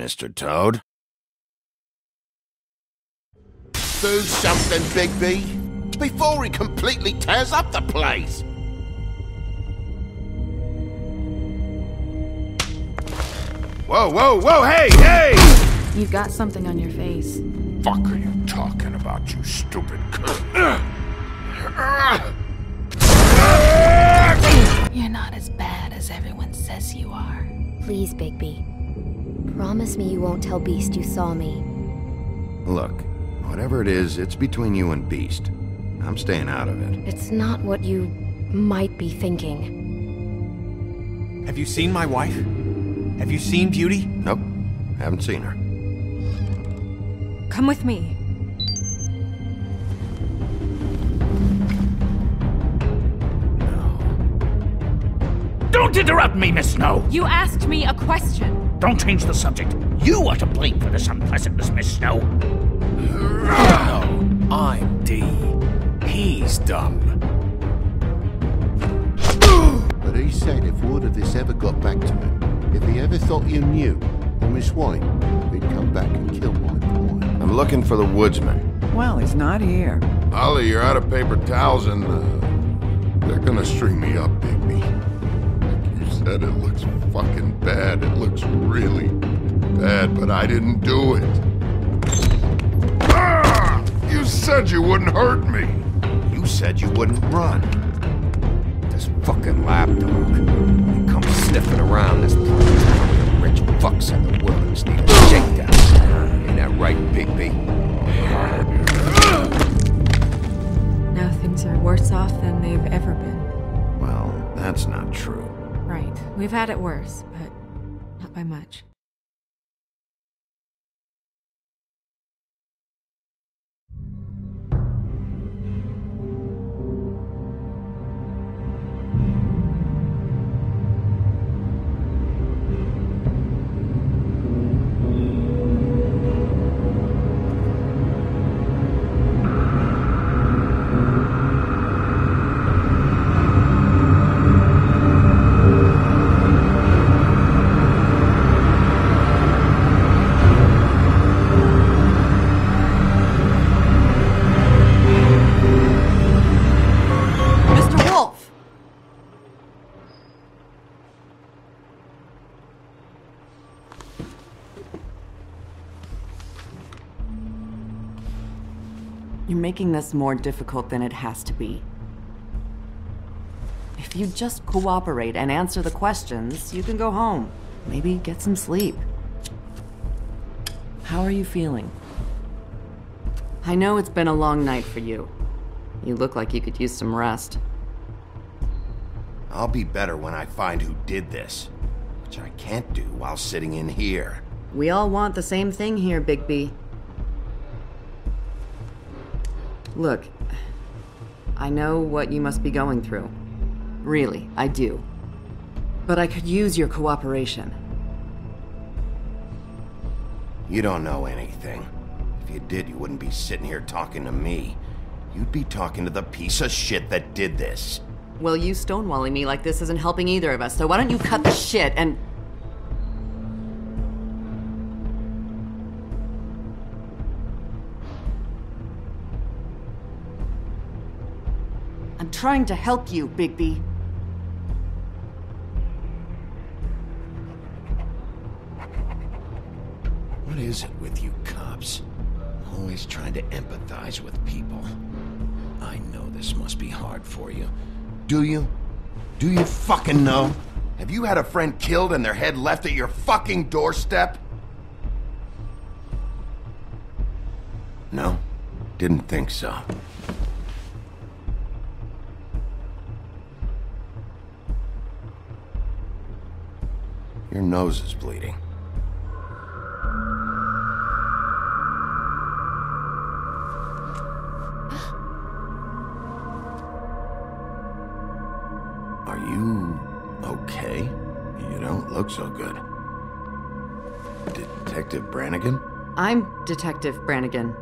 Mr. Toad. Do something, Bigby, before he completely tears up the place. Whoa, whoa, whoa, hey, hey! You've got something on your face. Fuck are you talking about, you stupid cunt? You're not as bad as everyone says you are. Please, Bigby. Promise me you won't tell Beast you saw me. Look, whatever it is, it's between you and Beast. I'm staying out of it. It's not what you might be thinking. Have you seen my wife? Have you seen Beauty? Nope. Haven't seen her. Come with me. No. Don't interrupt me, Miss Snow! You asked me a question. Don't change the subject. You are to blame for this unpleasantness, Miss Snow. No, I'm D. He's dumb. But he said if word of this ever got back to me, if he ever thought you knew, or Miss White, he'd come back and kill my boy. I'm looking for the Woodsman. Well, he's not here. Holly, you're out of paper towels and, they're gonna string me up, Bigby. Like you said, it looks fucking bad. It looks really bad, but I didn't do it. Ah! You said you wouldn't hurt me. You said you wouldn't run. This fucking lapdog. Sniffing around this town with the rich fucks in the wilderness need a shakedown. Ain't that right, Bigby? Now things are worse off than they've ever been. Well, that's not true. Right. We've had it worse, but not by much. Making this more difficult than it has to be. If you just cooperate and answer the questions, you can go home. Maybe get some sleep. How are you feeling? I know it's been a long night for you. You look like you could use some rest. I'll be better when I find who did this, which I can't do while sitting in here. We all want the same thing here, Bigby. Look, I know what you must be going through. Really, I do. But I could use your cooperation. You don't know anything. If you did, you wouldn't be sitting here talking to me. You'd be talking to the piece of shit that did this. Well, you stonewalling me like this isn't helping either of us, so why don't you cut the shit and... I'm trying to help you, Bigby. What is it with you cops? Always trying to empathize with people. I know this must be hard for you. Do you? Do you fucking know? Have you had a friend killed and their head left at your fucking doorstep? No, didn't think so. Your nose is bleeding. Are you okay? You don't look so good. Detective Branigan? I'm Detective Branigan.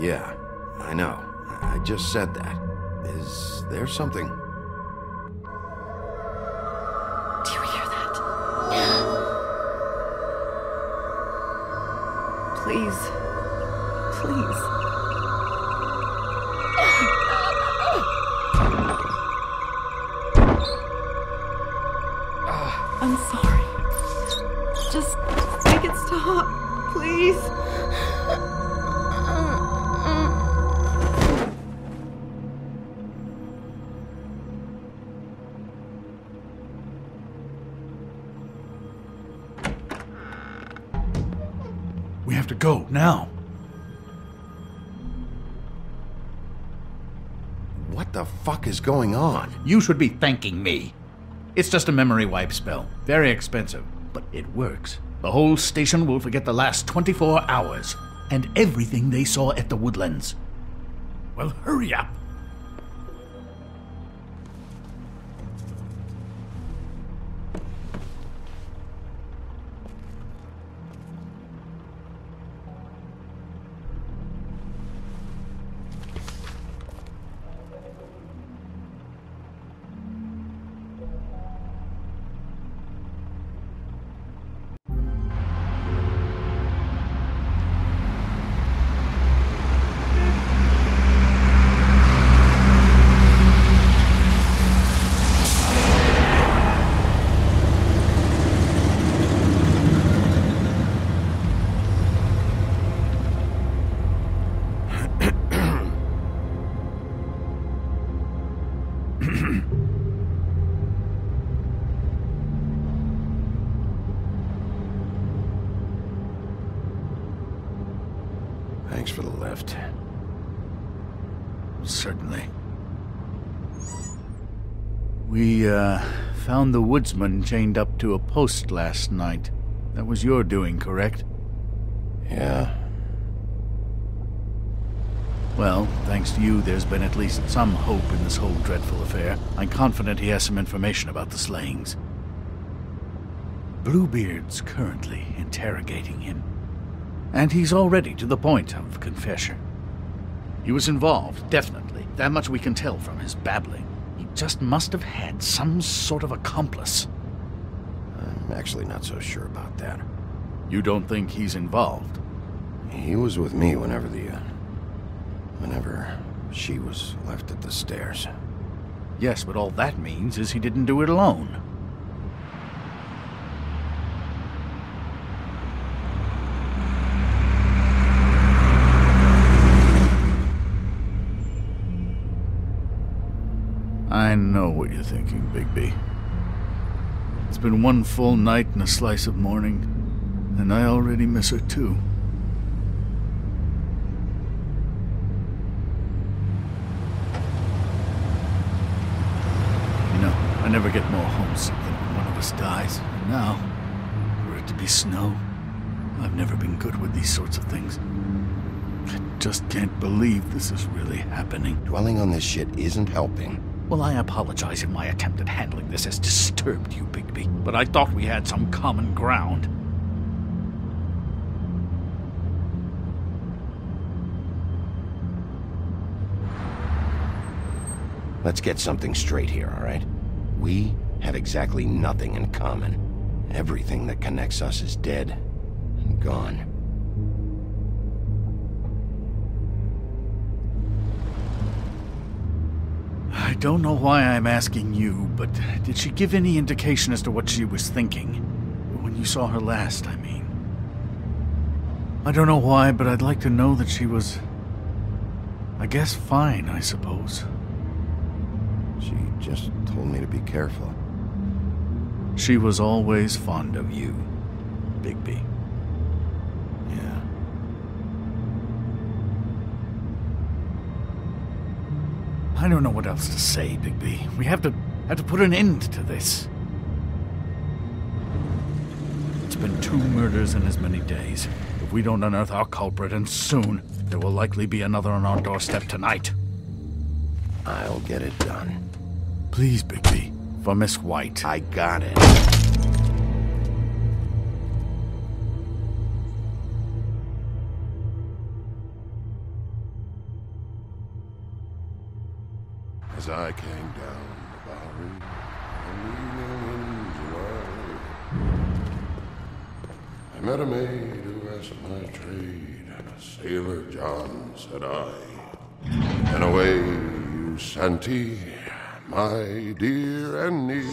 Yeah, I know. I just said that. Is there something? Please. Please. I'm sorry. Just make it stop, please. We have to go now. What the fuck is going on? You should be thanking me. It's just a memory wipe spell. Very expensive, but it works. The whole station will forget the last 24 hours and everything they saw at the Woodlands. Well, hurry up. Thanks for the lift. Certainly. We, found the Woodsman chained up to a post last night. That was your doing, correct? Yeah. Well, thanks to you, there's been at least some hope in this whole dreadful affair. I'm confident he has some information about the slayings. Bluebeard's currently interrogating him. And he's already to the point of confession. He was involved, definitely. That much we can tell from his babbling. He just must have had some sort of accomplice. I'm actually not so sure about that. You don't think he's involved? He was with me whenever the... whenever she was left at the stairs. Yes, but all that means is he didn't do it alone. I know what you're thinking, Bigby. It's been one full night and a slice of morning, and I already miss her too. I never get more homesick than when one of us dies. And now, were it to be snow, I've never been good with these sorts of things. I just can't believe this is really happening. Dwelling on this shit isn't helping. Well, I apologize if my attempt at handling this has disturbed you, Bigby. But I thought we had some common ground. Let's get something straight here, all right? We have exactly nothing in common. Everything that connects us is dead and gone. I don't know why I'm asking you, but did she give any indication as to what she was thinking? When you saw her last, I mean. I don't know why, but I'd like to know that she was... I guess fine, I suppose. She just told me to be careful. She was always fond of you, Bigby. Yeah. I don't know what else to say, Bigby. We have to put an end to this. It's been 2 murders in as many days. If we don't unearth our culprit, and soon, there will likely be another on our doorstep tonight. I'll get it done. Please, Bigby. For Miss White. I got it. As I came down the Bowery, I met a maid who as my trade, Sailor John, said I. And away you Santee, my dear Annie.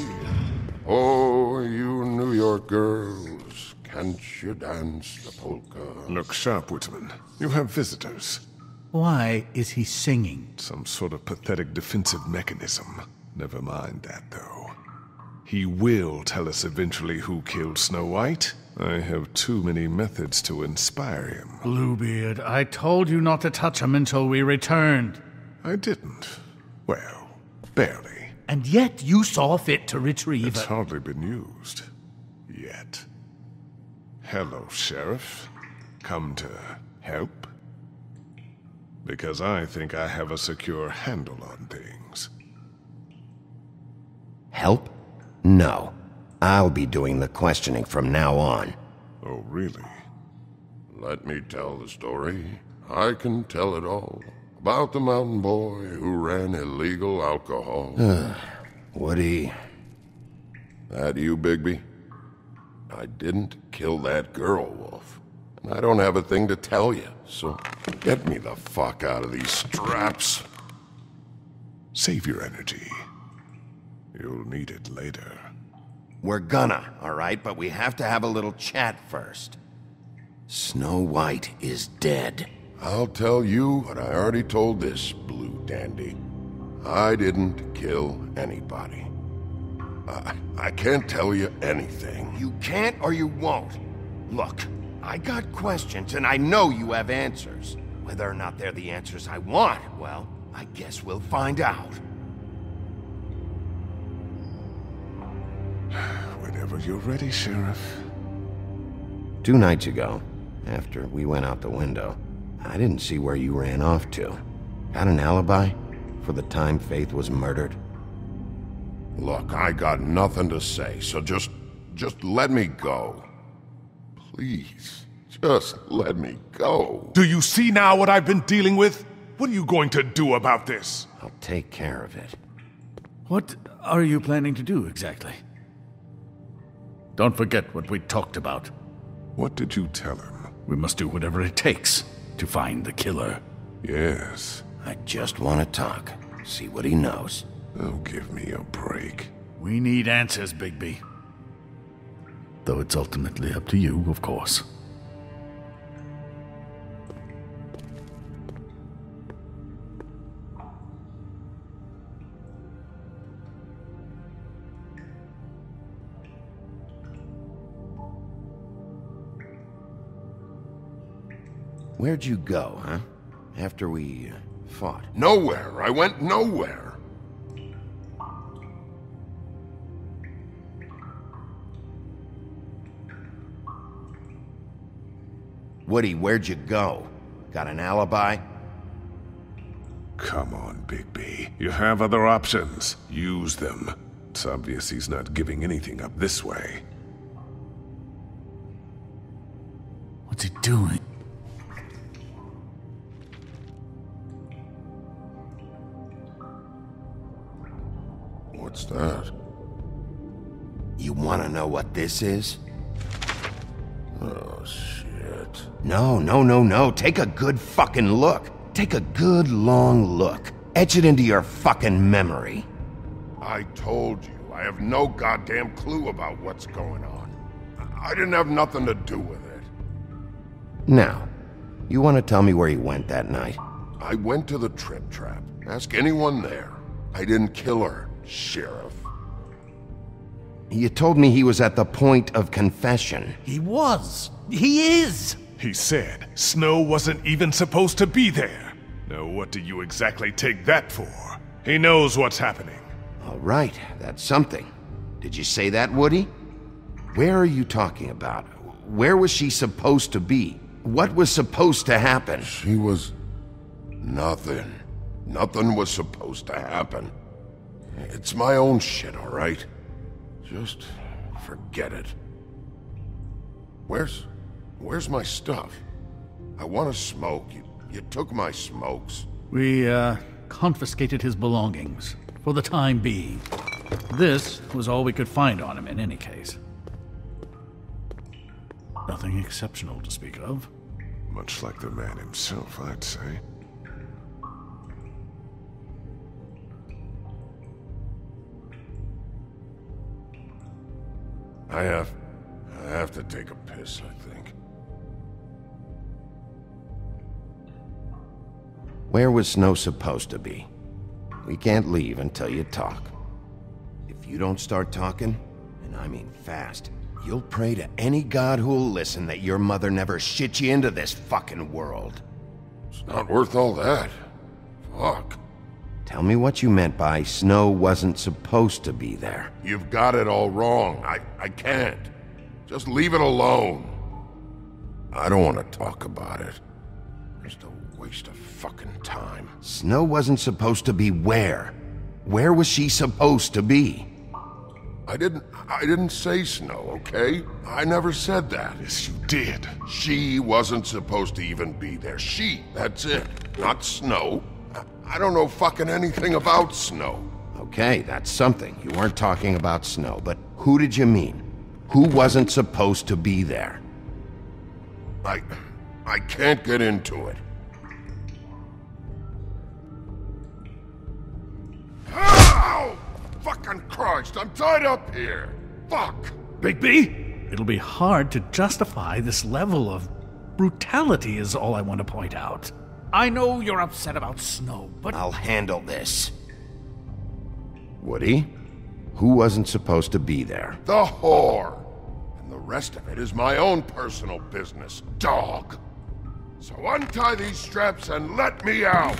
Oh, you New York girls, can't you dance the polka? Look sharp, Woodsman. You have visitors. Why is he singing? Some sort of pathetic defensive mechanism. Never mind that, though. He will tell us eventually who killed Snow White. I have too many methods to inspire him. Bluebeard, I told you not to touch him until we returned. I didn't. Well, barely. And yet you saw fit to retrieve it. It's hardly been used. Yet. Hello, Sheriff. Come to help? Because I think I have a secure handle on things. Help? No. I'll be doing the questioning from now on. Oh, really? Let me tell the story. I can tell it all. About the mountain boy who ran illegal alcohol. Woody. That you, Bigby? I didn't kill that girl, Wolf. And I don't have a thing to tell you, so get me the fuck out of these straps. Save your energy. You'll need it later. We're gonna, all right, but we have to have a little chat first. Snow White is dead. I'll tell you what I already told this blue dandy. I didn't kill anybody. I can't tell you anything. You can't or you won't. Look, I got questions and I know you have answers. Whether or not they're the answers I want, well, I guess we'll find out. Whenever you're ready, Sheriff. 2 nights ago, after we went out the window, I didn't see where you ran off to. Got an alibi for the time Faith was murdered? Look, I got nothing to say, so just let me go. Please, just let me go. Do you see now what I've been dealing with? What are you going to do about this? I'll take care of it. What are you planning to do exactly? Don't forget what we talked about. What did you tell him? We must do whatever it takes to find the killer. Yes. I just want to talk. See what he knows. Oh, give me a break. We need answers, Bigby. Though it's ultimately up to you, of course. Where'd you go, huh? After we fought? Nowhere. I went nowhere. Woody, where'd you go? Got an alibi? Come on, Bigby. You have other options. Use them. It's obvious he's not giving anything up this way. What's he doing? What's that? You want to know what this is? Oh, shit. No. Take a good fucking look. Take a good long look. Etch it into your fucking memory. I told you, I have no goddamn clue about what's going on. I didn't have nothing to do with it. Now, you want to tell me where you went that night? I went to the Trip Trap. Ask anyone there. I didn't kill her. Sheriff. You told me he was at the point of confession. He was. He is. He said Snow wasn't even supposed to be there. Now what do you exactly take that for? He knows what's happening. All right, that's something. Did you say that, Woody? Where are you talking about? Where was she supposed to be? What was supposed to happen? She was... nothing. Nothing was supposed to happen. It's my own shit, all right? Just forget it. Where's my stuff? I want to smoke. You took my smokes. We, confiscated his belongings, for the time being. This was all we could find on him in any case. Nothing. nothing exceptional to speak of. Much like the man himself, I'd say. I have to take a piss, I think. Where was Snow supposed to be? We can't leave until you talk. If you don't start talking, and I mean fast, you'll pray to any god who'll listen that your mother never shit you into this fucking world. It's not worth all that. Fuck. Tell me what you meant by Snow wasn't supposed to be there. You've got it all wrong. I can't. Just leave it alone. I don't want to talk about it. Just a waste of fucking time. Snow wasn't supposed to be where? Where was she supposed to be? I didn't say Snow, okay? I never said that. Yes, you did. She wasn't supposed to even be there. She, that's it. Not Snow. I don't know fucking anything about Snow. Okay, that's something. You weren't talking about Snow, but who did you mean? Who wasn't supposed to be there? I can't get into it. Ow! Fucking Christ, I'm tied up here. Fuck! Bigby? It'll be hard to justify this level of brutality is all I want to point out. I know you're upset about Snow, but... I'll handle this. Woody? Who wasn't supposed to be there? The whore! And the rest of it is my own personal business, dog! So untie these straps and let me out!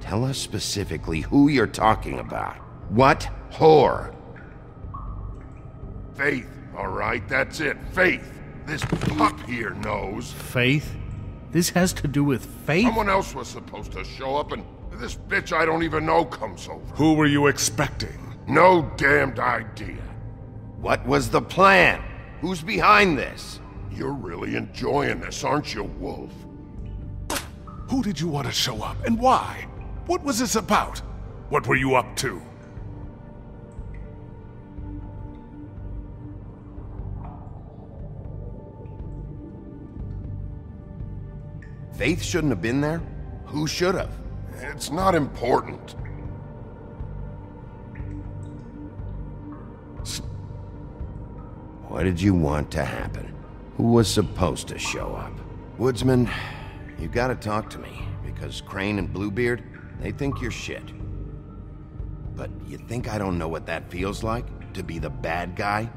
Tell us specifically who you're talking about. What whore? Faith, alright, that's it, Faith! This pup here knows. Faith? This has to do with Faith? Someone else was supposed to show up and this bitch I don't even know comes over. Who were you expecting? No damned idea. What was the plan? Who's behind this? You're really enjoying this, aren't you, Wolf? Who did you want to show up and why? What was this about? What were you up to? Faith shouldn't have been there? Who should have? It's not important. What did you want to happen? Who was supposed to show up? Woodsman, you gotta talk to me, because Crane and Bluebeard, they think you're shit. But you think I don't know what that feels like? To be the bad guy?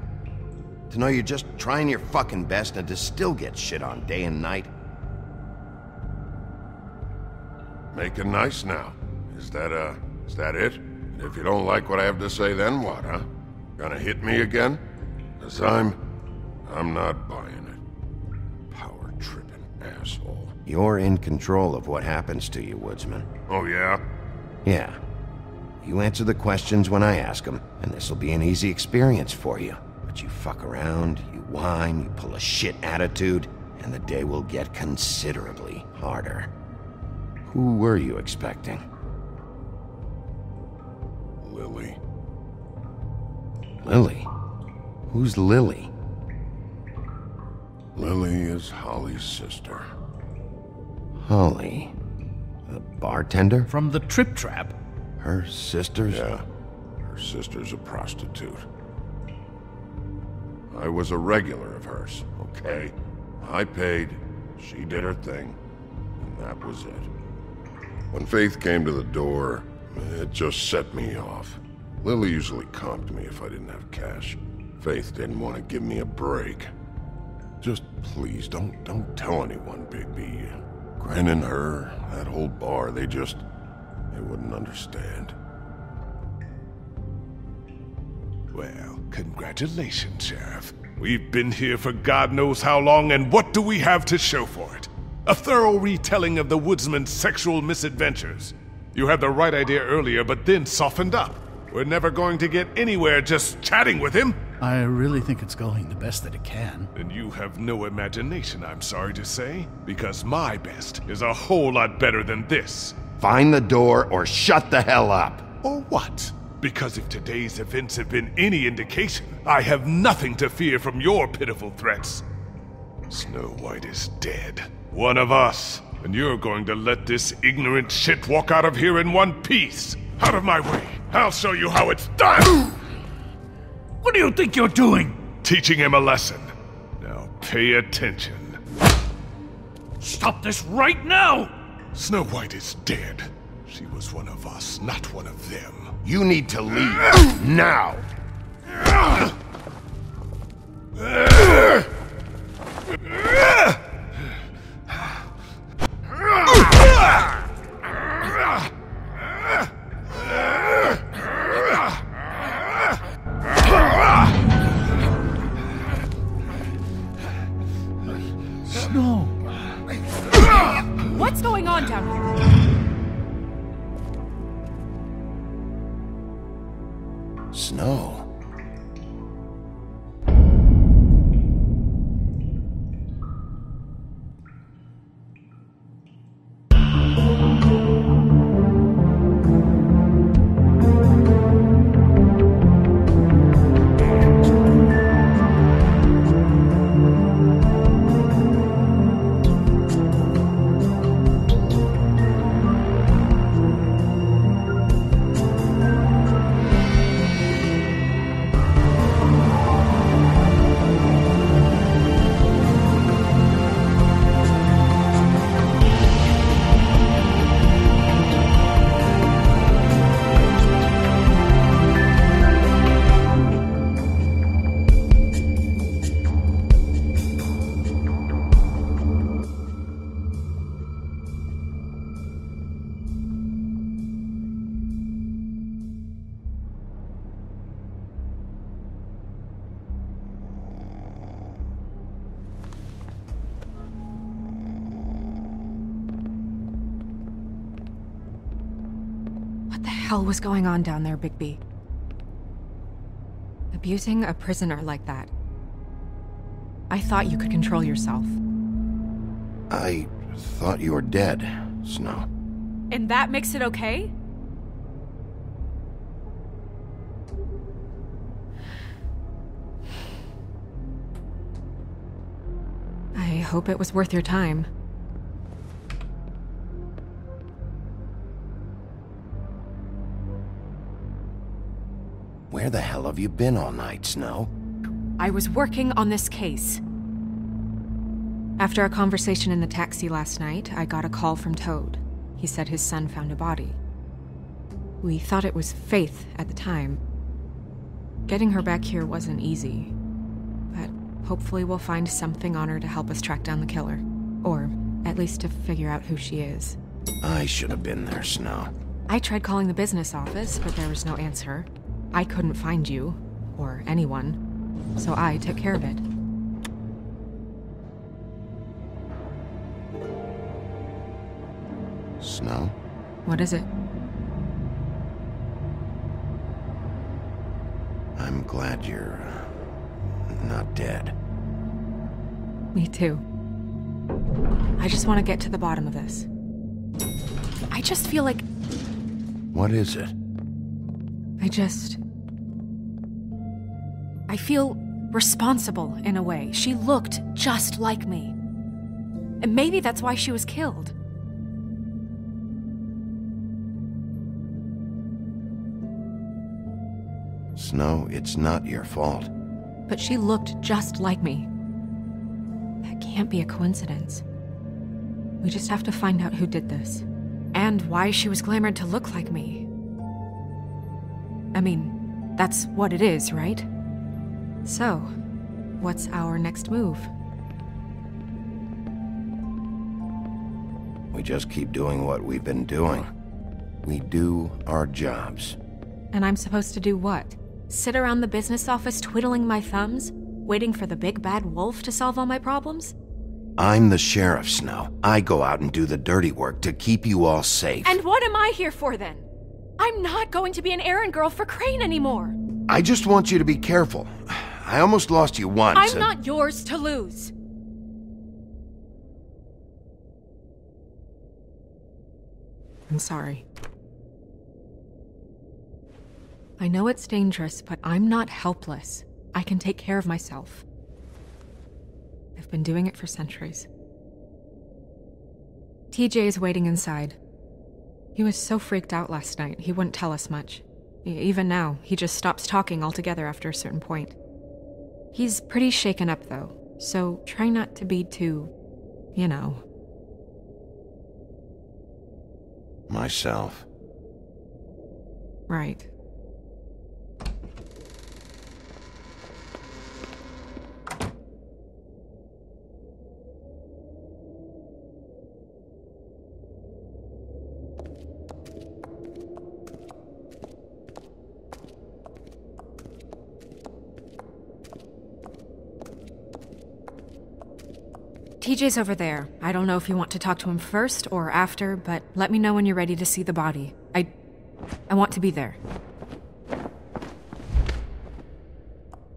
To know you're just trying your fucking best and to still get shit on day and night? Make it nice now. Is that it? And if you don't like what I have to say, then what, huh? Gonna hit me again? 'Cause I'm not buying it. Power-tripping asshole. You're in control of what happens to you, Woodsman. Oh, yeah? Yeah. You answer the questions when I ask them, and this'll be an easy experience for you. But you fuck around, you whine, you pull a shit attitude, and the day will get considerably harder. Who were you expecting? Lily. Lily? Who's Lily? Lily is Holly's sister. Holly? The bartender? From the Trip Trap. Her sister's? Yeah. Her sister's a prostitute. I was a regular of hers, okay? I paid, she did her thing, and that was it. When Faith came to the door, it just set me off. Lily usually comped me if I didn't have cash. Faith didn't want to give me a break. Just please, don't tell anyone, Bigby. Gren and her, that whole bar, they wouldn't understand. Well, congratulations, Sheriff. We've been here for God knows how long, and what do we have to show for it? A thorough retelling of the Woodsman's sexual misadventures. You had the right idea earlier, but then softened up. We're never going to get anywhere just chatting with him. I really think it's going the best that it can. And you have no imagination, I'm sorry to say, because my best is a whole lot better than this. Find the door or shut the hell up. Or what? Because if today's events have been any indication, I have nothing to fear from your pitiful threats. Snow White is dead. One of us. And you're going to let this ignorant shit walk out of here in one piece. Out of my way. I'll show you how it's done. What do you think you're doing? Teaching him a lesson. Now pay attention. Stop this right now! Snow White is dead. She was one of us, not one of them. You need to leave. Now! Snow! What's going on down here? Snow. What the hell was going on down there, Bigby? Abusing a prisoner like that. I thought you could control yourself. I thought you were dead, Snow. And that makes it okay? I hope it was worth your time. Where the hell have you been all night, Snow? I was working on this case. After our conversation in the taxi last night, I got a call from Toad. He said his son found a body. We thought it was Faith at the time. Getting her back here wasn't easy, but hopefully we'll find something on her to help us track down the killer, or at least to figure out who she is. I should have been there, Snow. I tried calling the business office, but there was no answer. I couldn't find you, or anyone, so I took care of it. Snow? What is it? I'm glad you're not dead. Me too. I just want to get to the bottom of this. I just feel like... What is it? I feel responsible in a way. She looked just like me. And maybe that's why she was killed. Snow, it's not your fault. But she looked just like me. That can't be a coincidence. We just have to find out who did this. And why she was glamored to look like me. I mean, that's what it is, right? So, what's our next move? We just keep doing what we've been doing. We do our jobs. And I'm supposed to do what? Sit around the business office twiddling my thumbs? Waiting for the big bad wolf to solve all my problems? I'm the sheriff, Snow. I go out and do the dirty work to keep you all safe. And what am I here for, then? I'm not going to be an errand girl for Crane anymore! I just want you to be careful. I almost lost you once. I'm not yours to lose. I'm sorry. I know it's dangerous, but I'm not helpless. I can take care of myself. I've been doing it for centuries. TJ is waiting inside. He was so freaked out last night, he wouldn't tell us much. Even now, he just stops talking altogether after a certain point. He's pretty shaken up, though, so try not to be too, you know. Myself. Right. TJ's over there. I don't know if you want to talk to him first or after, but let me know when you're ready to see the body. I want to be there.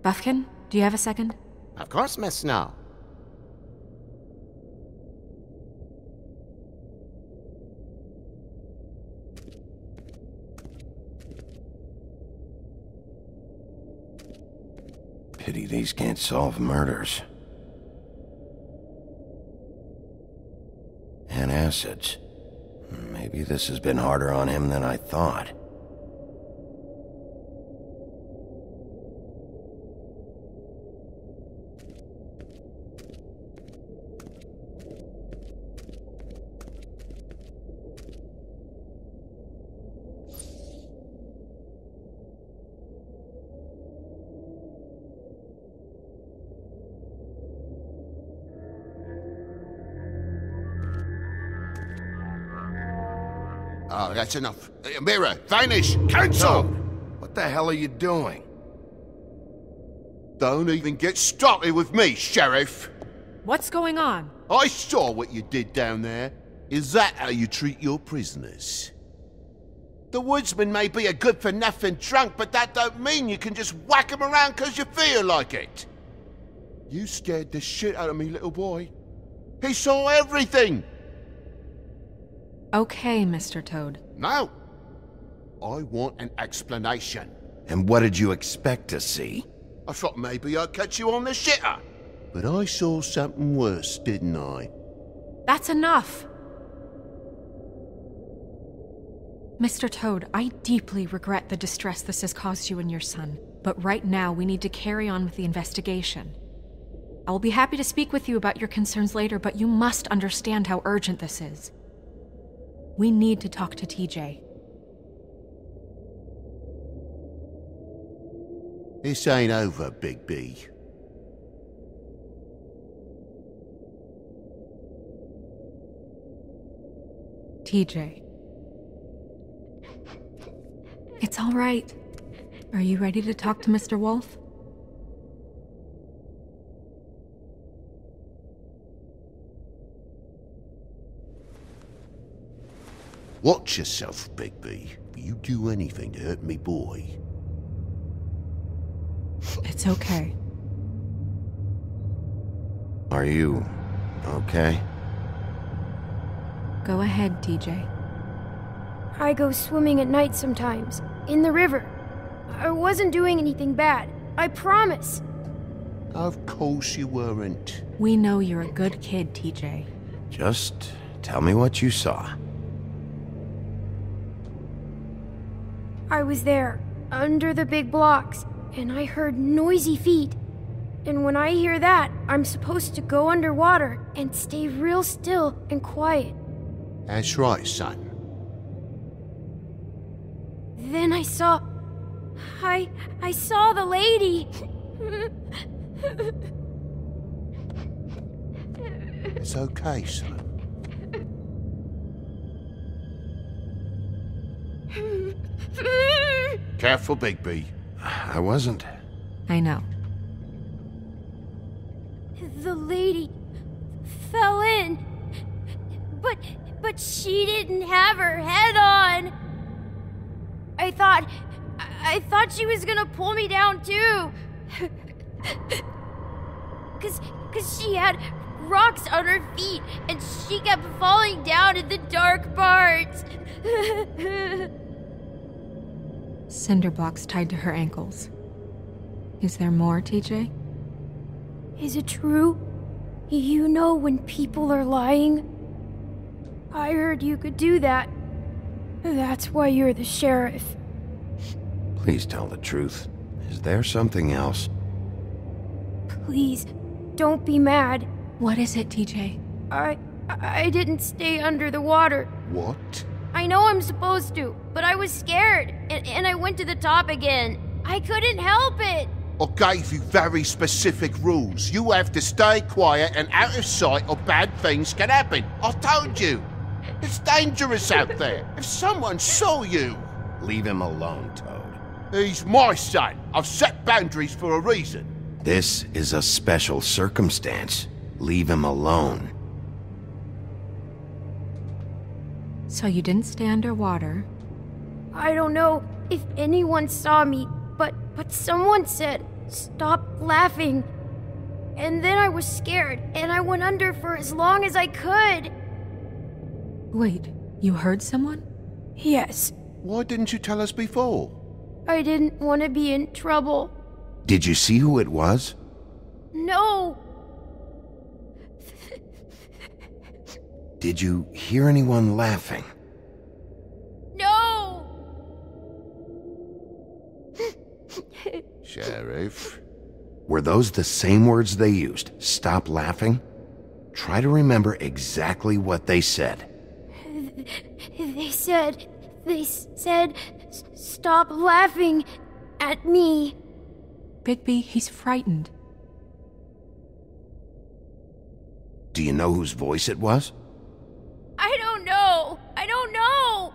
Bufkin, do you have a second? Of course, Miss Snow. Pity these can't solve murders. And acids. Maybe this has been harder on him than I thought. Oh, that's enough. Mira, vanish! Cancel! No. What the hell are you doing? Don't even get started with me, Sheriff! What's going on? I saw what you did down there. Is that how you treat your prisoners? The woodsman may be a good-for-nothing drunk, but that don't mean you can just whack him around because you feel like it. You scared the shit out of me, little boy. He saw everything! Okay, Mr. Toad. No! I want an explanation. And what did you expect to see? I thought maybe I'd catch you on the shitter. But I saw something worse, didn't I? That's enough! Mr. Toad, I deeply regret the distress this has caused you and your son. But right now, we need to carry on with the investigation. I will be happy to speak with you about your concerns later, but you must understand how urgent this is. We need to talk to TJ. This ain't over, Bigby. TJ. It's all right. Are you ready to talk to Mr. Wolf? Watch yourself, Bigby. You do anything to hurt me, boy. It's okay. Are you okay? Go ahead, TJ. I go swimming at night sometimes, in the river. I wasn't doing anything bad, I promise. Of course you weren't. We know you're a good kid, TJ. Just tell me what you saw. I was there, under the big blocks, and I heard noisy feet. And when I hear that, I'm supposed to go underwater and stay real still and quiet. That's right, son. Then I saw... I saw the lady! It's okay, son. Careful, Bigby. I wasn't. I know. The lady fell in, but she didn't have her head on. I thought she was gonna pull me down too, cause she had rocks on her feet and she kept falling down in the dark parts. Cinder blocks tied to her ankles. Is there more, TJ? Is it true? You know when people are lying? I heard you could do that. That's why you're the sheriff. Please tell the truth. Is there something else? Please, don't be mad. What is it, TJ? I didn't stay under the water. What? I know I'm supposed to, but I was scared, and I went to the top again. I couldn't help it. I gave you very specific rules. You have to stay quiet and out of sight or bad things can happen. I told you. It's dangerous out there. If someone saw you... Leave him alone, Toad. He's my son. I've set boundaries for a reason. This is a special circumstance. Leave him alone. So you didn't stay underwater? I don't know if anyone saw me, but someone said, stop laughing. And then I was scared, and I went under for as long as I could. Wait, you heard someone? Yes. Why didn't you tell us before? I didn't want to be in trouble. Did you see who it was? No. Did you hear anyone laughing? No. Sheriff? Were those the same words they used? Stop laughing? Try to remember exactly what they said. They said, stop laughing at me. Bigby, he's frightened. Do you know whose voice it was? I don't know!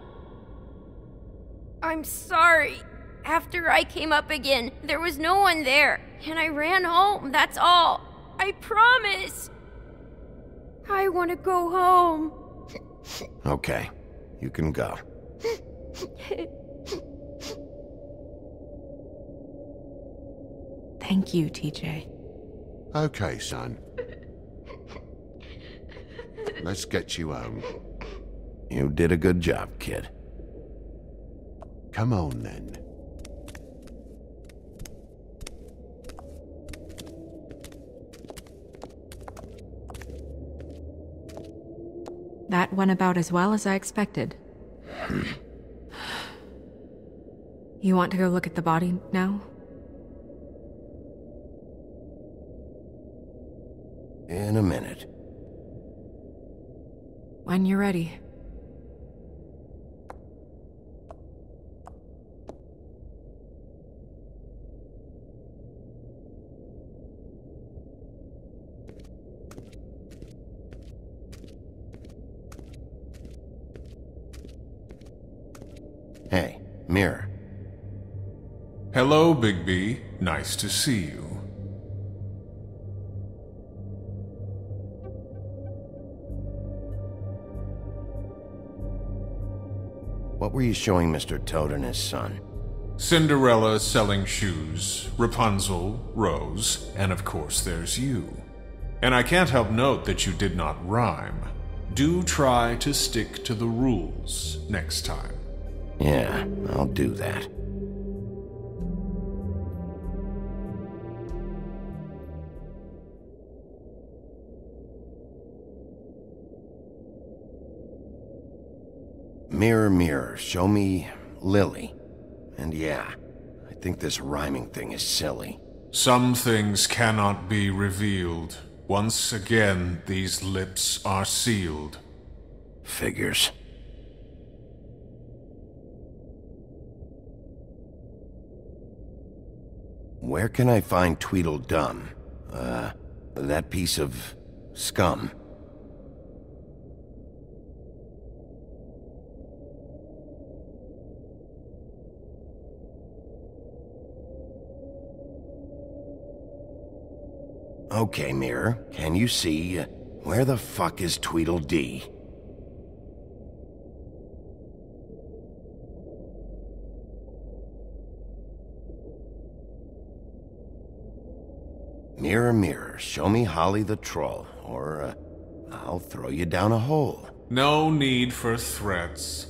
I'm sorry. After I came up again, there was no one there, and I ran home, that's all. I promise! I want to go home. Okay, you can go. Thank you, TJ. Okay, son. Let's get you home. You did a good job, kid. Come on, then. That went about as well as I expected. You want to go look at the body now? In a minute. When you're ready. Hey, mirror. Hello, Bigby. Nice to see you. What were you showing Mr. Toad and his son? Cinderella selling shoes, Rapunzel, Rose, and of course there's you. And I can't help note that you did not rhyme. Do try to stick to the rules next time. Yeah, I'll do that. Mirror, mirror, show me Lily. And yeah, I think this rhyming thing is silly. Some things cannot be revealed. Once again, these lips are sealed. Figures. Where can I find Tweedledum? That piece of scum. Okay, mirror, can you see where the fuck is Tweedledee? Mirror, mirror, show me Holly the troll, or I'll throw you down a hole. No need for threats.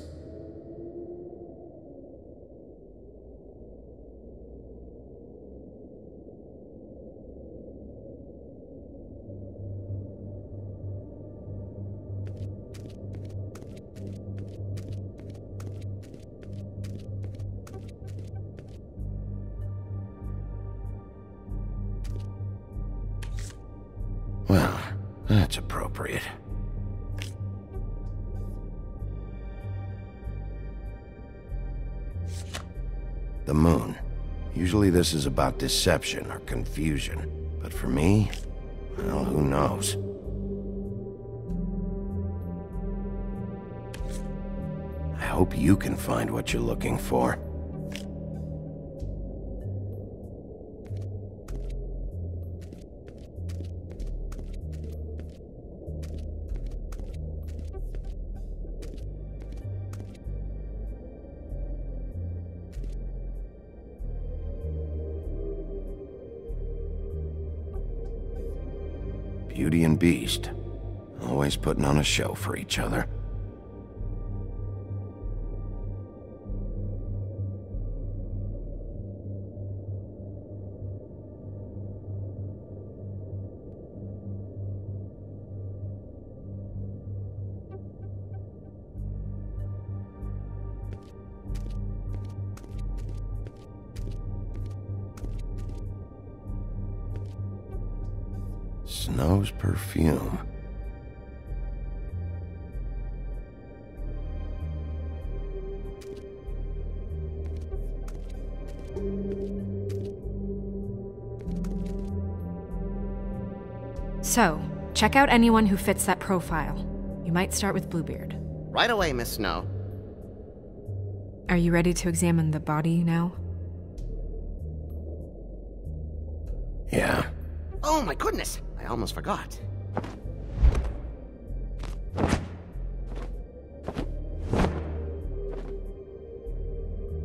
That's appropriate. The moon. Usually this is about deception or confusion, but for me, well, who knows? I hope you can find what you're looking for. Beauty and Beast, always putting on a show for each other. Snow's perfume. So, check out anyone who fits that profile. You might start with Bluebeard. Right away, Miss Snow. Are you ready to examine the body now? Yeah. Oh my goodness! I almost forgot.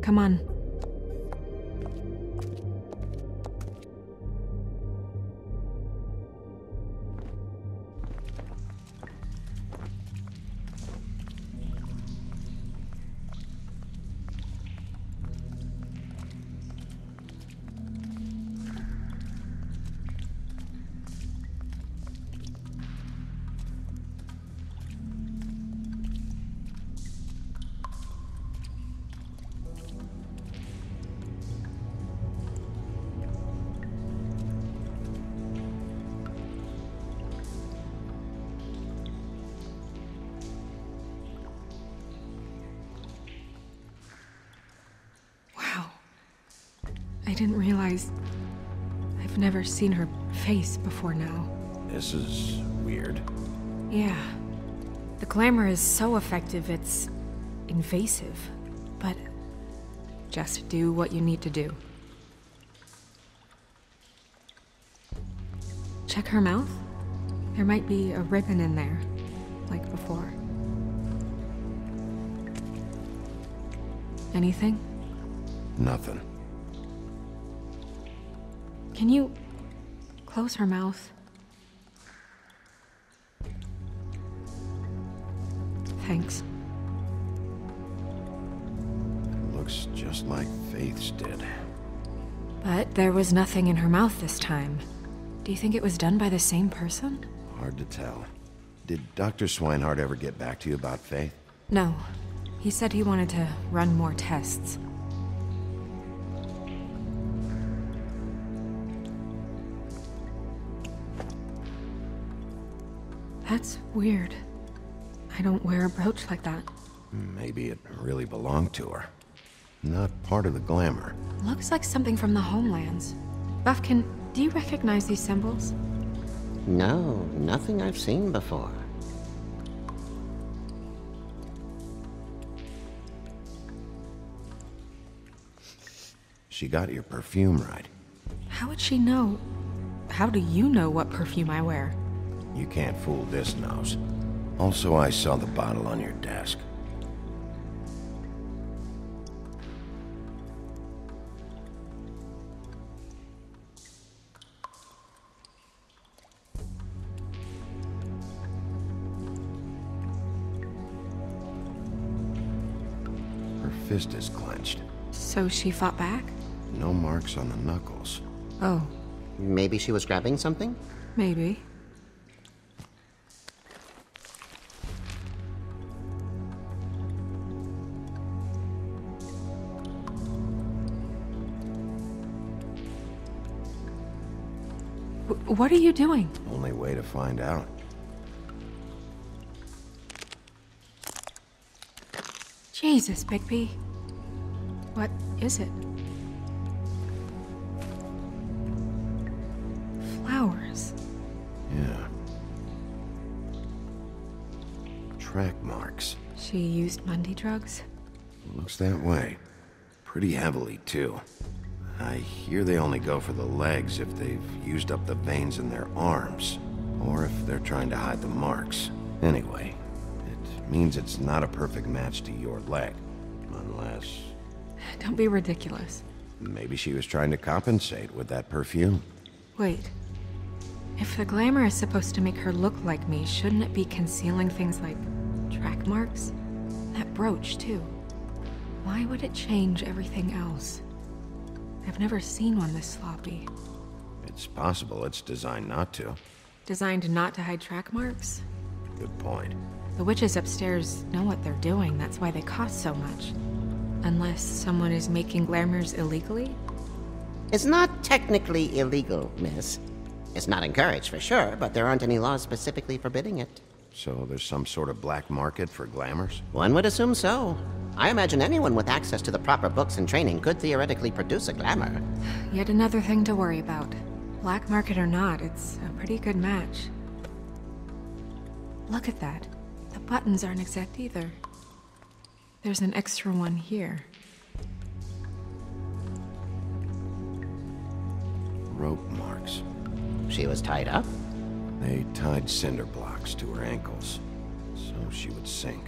Come on. I didn't realize I've never seen her face before now. This is weird. Yeah. The glamour is so effective, it's invasive. But just do what you need to do. Check her mouth. There might be a ribbon in there, like before. Anything? Nothing. Can you close her mouth? Thanks. It looks just like Faith's did. But there was nothing in her mouth this time. Do you think it was done by the same person? Hard to tell. Did Dr. Swinehart ever get back to you about Faith? No. He said he wanted to run more tests. That's weird. I don't wear a brooch like that. Maybe it really belonged to her. Not part of the glamour. Looks like something from the homelands. Bufkin, do you recognize these symbols? No, nothing I've seen before. She got your perfume right. How would she know? How do you know what perfume I wear? You can't fool this nose. Also, I saw the bottle on your desk. Her fist is clenched. So she fought back? No marks on the knuckles. Oh. Maybe she was grabbing something? Maybe. What are you doing? Only way to find out. Jesus, Bigby. What is it? Flowers. Yeah. Track marks. She used Monday drugs? Looks that way. Pretty heavily, too. I hear they only go for the legs if they've used up the veins in their arms, or if they're trying to hide the marks. Anyway, it means it's not a perfect match to your leg, unless... Don't be ridiculous. Maybe she was trying to compensate with that perfume. Wait. If the glamour is supposed to make her look like me, shouldn't it be concealing things like track marks? That brooch, too. Why would it change everything else? I've never seen one this sloppy. It's possible it's designed not to. Designed not to hide track marks? Good point. The witches upstairs know what they're doing. That's why they cost so much. Unless someone is making glamours illegally? It's not technically illegal, miss. It's not encouraged for sure, but there aren't any laws specifically forbidding it. So there's some sort of black market for glamours? One would assume so. I imagine anyone with access to the proper books and training could theoretically produce a glamour. Yet another thing to worry about. Black market or not, it's a pretty good match. Look at that. The buttons aren't exact either. There's an extra one here. Rope marks. She was tied up? They tied cinder blocks to her ankles, so she would sink.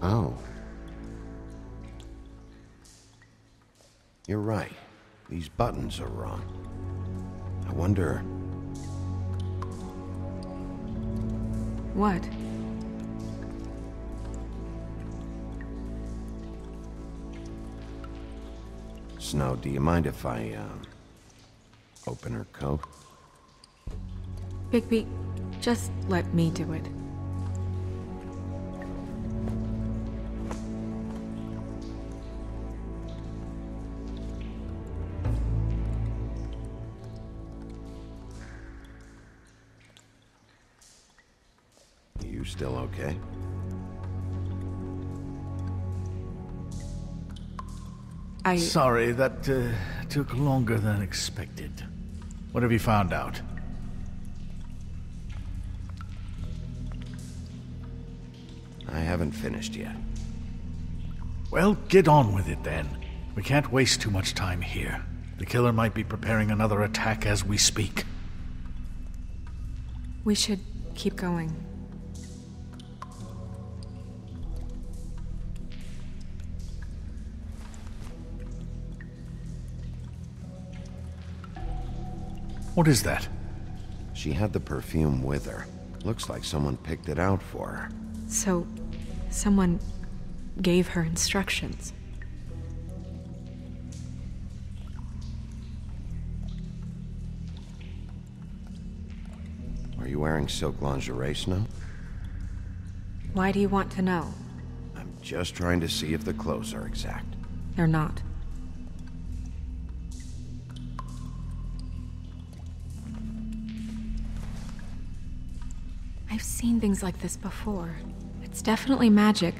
Oh. You're right. These buttons are wrong. I wonder... What? Snow, do you mind if I, open her coat? Bigby, just let me do it. You still okay? Sorry, that took longer than expected. What have you found out? I haven't finished yet. Well, get on with it then. We can't waste too much time here. The killer might be preparing another attack as we speak. We should keep going. What is that? She had the perfume with her. Looks like someone picked it out for her. So, someone gave her instructions. Are you wearing silk lingerie, Snow? Why do you want to know? I'm just trying to see if the clothes are exact. They're not. I've seen things like this before. It's definitely magic,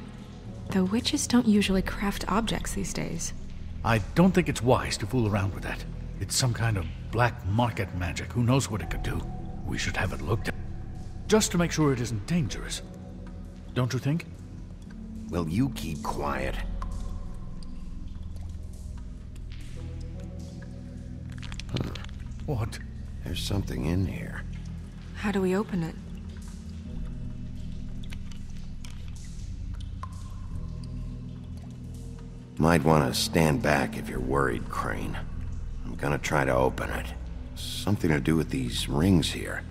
though witches don't usually craft objects these days. I don't think it's wise to fool around with that. It's some kind of black market magic. Who knows what it could do? We should have it looked at, just to make sure it isn't dangerous. Don't you think? Will you keep quiet? Huh. What? There's something in here. How do we open it? Might want to stand back if you're worried, Crane. I'm gonna try to open it. Something to do with these rings here.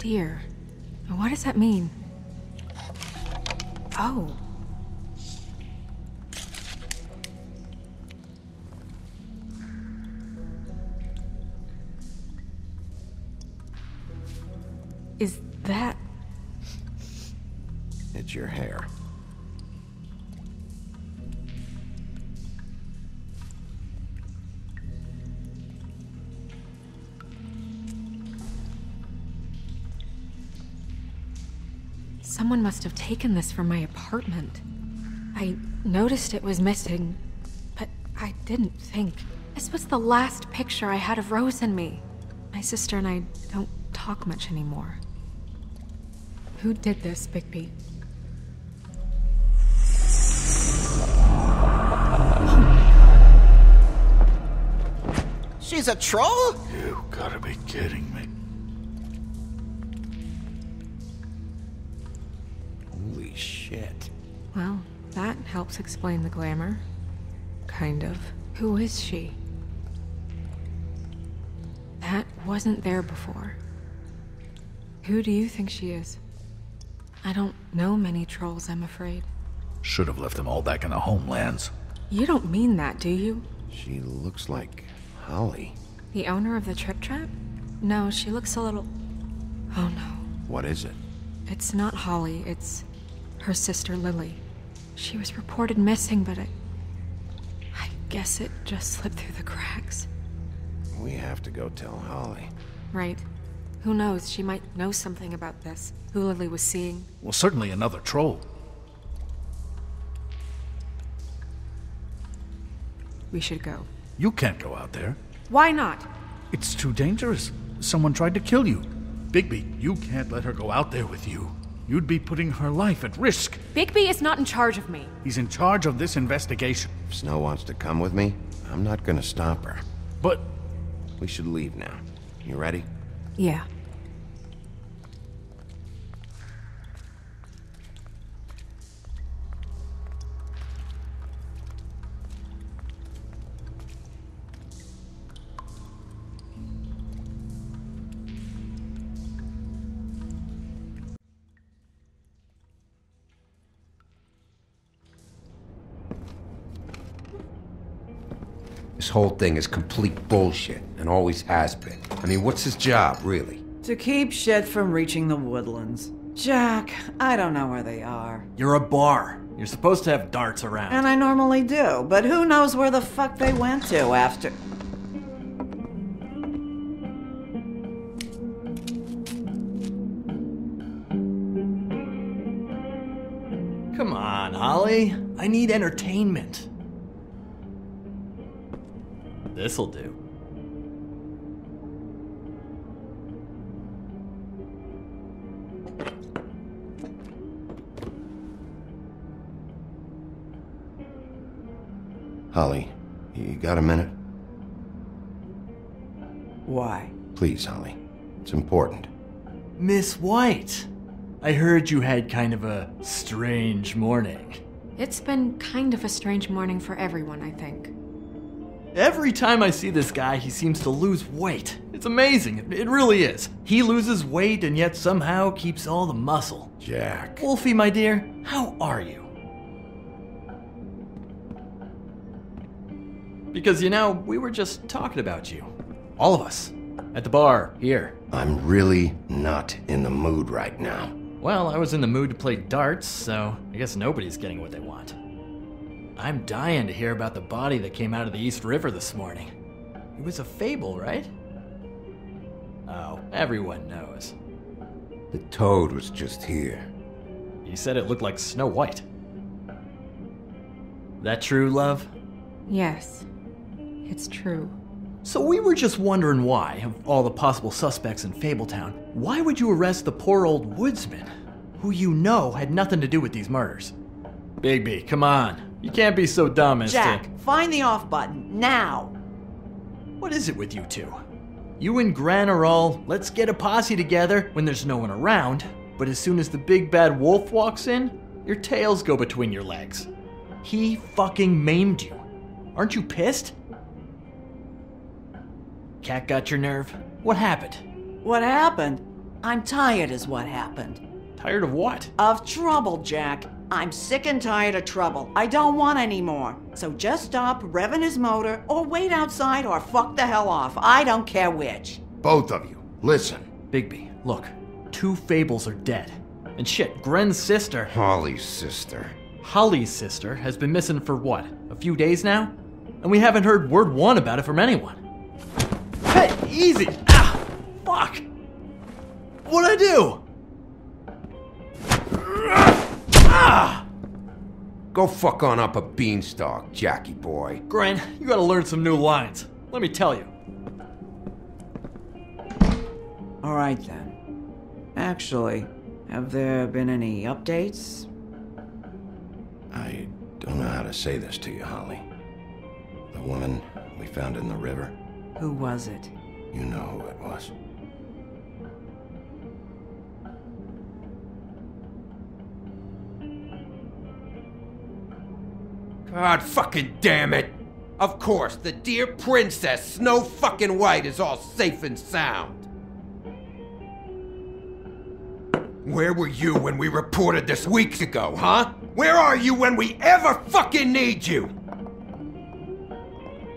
dear. What does that mean? Oh. Is that... It's your hair. Someone must have taken this from my apartment. I noticed it was missing, but I didn't think. This was the last picture I had of Rose and me. My sister and I don't talk much anymore. Who did this, Bigby? She's a troll? You gotta be kidding me. Shit. Well, that helps explain the glamour. Kind of. Who is she? That wasn't there before. Who do you think she is? I don't know many trolls, I'm afraid. Should have left them all back in the homelands. You don't mean that, do you? She looks like Holly. The owner of the Trip Trap? No, she looks a little... Oh no. What is it? It's not Holly, it's... her sister, Lily. She was reported missing, but I guess it just slipped through the cracks. We have to go tell Holly. Right. Who knows? She might know something about this. Who Lily was seeing. Well, certainly another troll. We should go. You can't go out there. Why not? It's too dangerous. Someone tried to kill you. Bigby, you can't let her go out there with you. You'd be putting her life at risk. Bigby is not in charge of me. He's in charge of this investigation. If Snow wants to come with me, I'm not gonna stop her. But... we should leave now. You ready? Yeah. This whole thing is complete bullshit, and always has been. I mean, what's his job, really? To keep shit from reaching the woodlands. Jack, I don't know where they are. You're a bar. You're supposed to have darts around. And I normally do, but who knows where the fuck they went to after... Come on, Holly. I need entertainment. This'll do. Holly, you got a minute? Why? Please, Holly. It's important. Miss White, I heard you had kind of a strange morning. It's been kind of a strange morning for everyone, I think. Every time I see this guy, he seems to lose weight. It's amazing. It really is. He loses weight and yet somehow keeps all the muscle. Jack. Wolfie, my dear, how are you? Because, you know, we were just talking about you. All of us. At the bar, here. I'm really not in the mood right now. Well, I was in the mood to play darts, so I guess nobody's getting what they want. I'm dying to hear about the body that came out of the East River this morning. It was a fable, right? Oh, everyone knows. The Toad was just here. He said it looked like Snow White. That true, love? Yes, it's true. So we were just wondering why, of all the possible suspects in Fabletown, why would you arrest the poor old woodsman, who you know had nothing to do with these murders? Bigby, come on. You can't be so dumb as Jack, to... find the off button, now! What is it with you two? You and Gren are all, let's get a posse together when there's no one around, but as soon as the big bad wolf walks in, your tails go between your legs. He fucking maimed you. Aren't you pissed? Cat got your nerve? What happened? What happened? I'm tired is what happened. Tired of what? Of trouble, Jack. I'm sick and tired of trouble. I don't want any more. So just stop revving his motor or wait outside or fuck the hell off. I don't care which. Both of you, listen. Bigby, look. Two Fables are dead. And shit, Gren's sister... Holly's sister. Holly's sister has been missing for what, a few days now? And we haven't heard word one about it from anyone. Hey, easy! Ah! Fuck! What'd I do? Ah! Go fuck on up a beanstalk, Jackie boy. Gren, you gotta learn some new lines. Let me tell you. Alright then. Actually, have there been any updates? I don't know how to say this to you, Holly. The woman we found in the river. Who was it? You know who it was. God fucking damn it! Of course, the dear princess, Snow fucking White, is all safe and sound. Where were you when we reported this weeks ago, huh? Where are you when we ever fucking need you?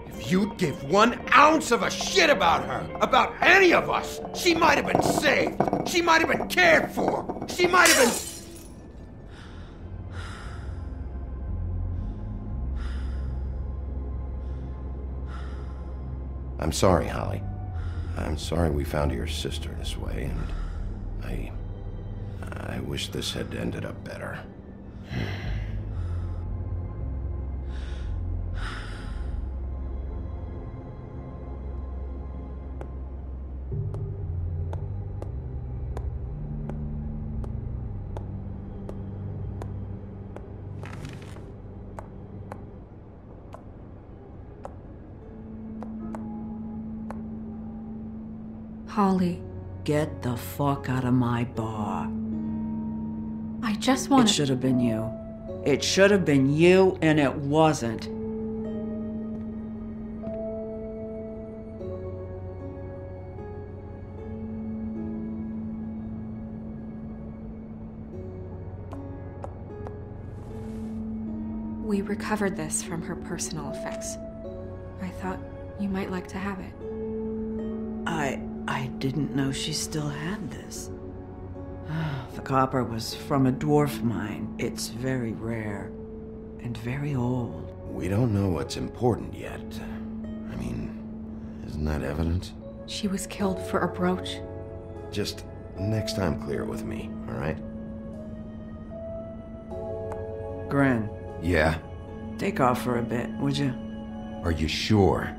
If you'd give 1 ounce of a shit about her, about any of us, she might have been saved. She might have been cared for. She might have been... I'm sorry, Holly. I'm sorry we found your sister this way, and I wish this had ended up better. Holly. Get the fuck out of my bar. I just want to... It should have been you. It should have been you, and it wasn't. We recovered this from her personal effects. I thought you might like to have it. I didn't know she still had this. The copper was from a dwarf mine. It's very rare and very old. We don't know what's important yet. I mean, isn't that evidence? She was killed for a brooch. Just next time clear with me, all right? Gren. Yeah? Take off for a bit, would you? Are you sure?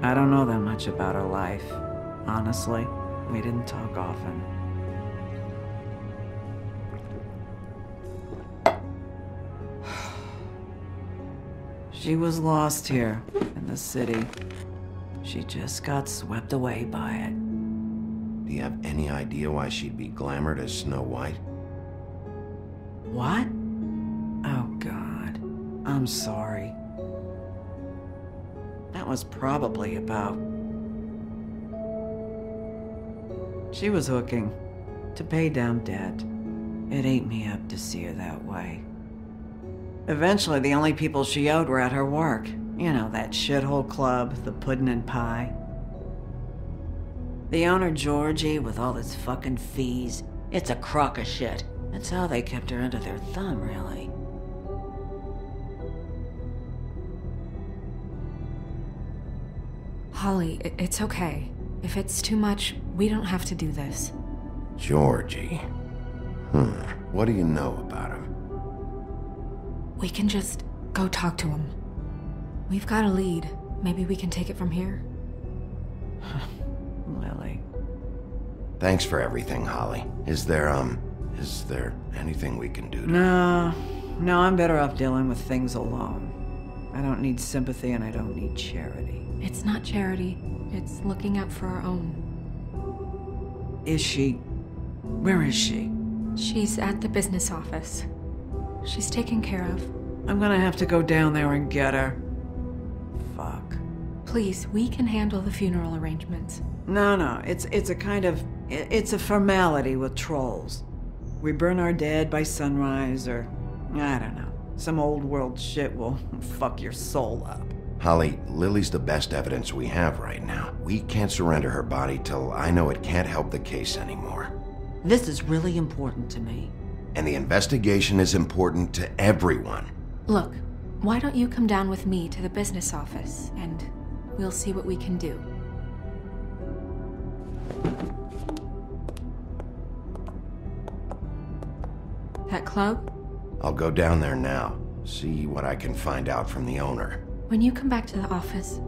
I don't know that much about her life. Honestly, we didn't talk often. She was lost here in the city. She just got swept away by it. Do you have any idea why she'd be glamored as Snow White? What? Oh, God. I'm sorry. That was probably about... She was hooking to pay down debt. It ate me up to see her that way. Eventually, the only people she owed were at her work. You know, that shithole club, the puddin' and pie. The owner, Georgie, with all his fucking fees. It's a crock of shit. That's how they kept her under their thumb, really. Holly, it's okay. If it's too much, we don't have to do this. Georgie? What do you know about him? We can just go talk to him. We've got a lead. Maybe we can take it from here. Lily. Thanks for everything, Holly. Is there anything we can do to... No, I'm better off dealing with things alone. I don't need sympathy and I don't need charity. It's not charity. It's looking out for our own. Is she? Where is she? She's at the business office. She's taken care of. I'm gonna have to go down there and get her. Fuck. Please, we can handle the funeral arrangements. No, it's a kind of... It's a formality with trolls. We burn our dead by sunrise or... I don't know. Some old world shit will fuck your soul up. Holly, Lily's the best evidence we have right now. We can't surrender her body till I know it can't help the case anymore. This is really important to me. And the investigation is important to everyone. Look, why don't you come down with me to the business office and we'll see what we can do. That club? I'll go down there now, see what I can find out from the owner. When you come back to the office,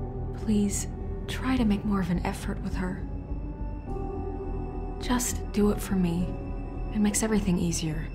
please try to make more of an effort with her. Just do it for me. It makes everything easier.